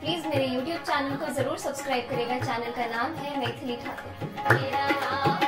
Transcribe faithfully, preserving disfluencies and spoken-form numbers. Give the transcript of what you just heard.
Please मेरे YouTube channel को जरूर सब्सक्राइब करेगा। चैनल का नाम है मैथिली ठाकुर।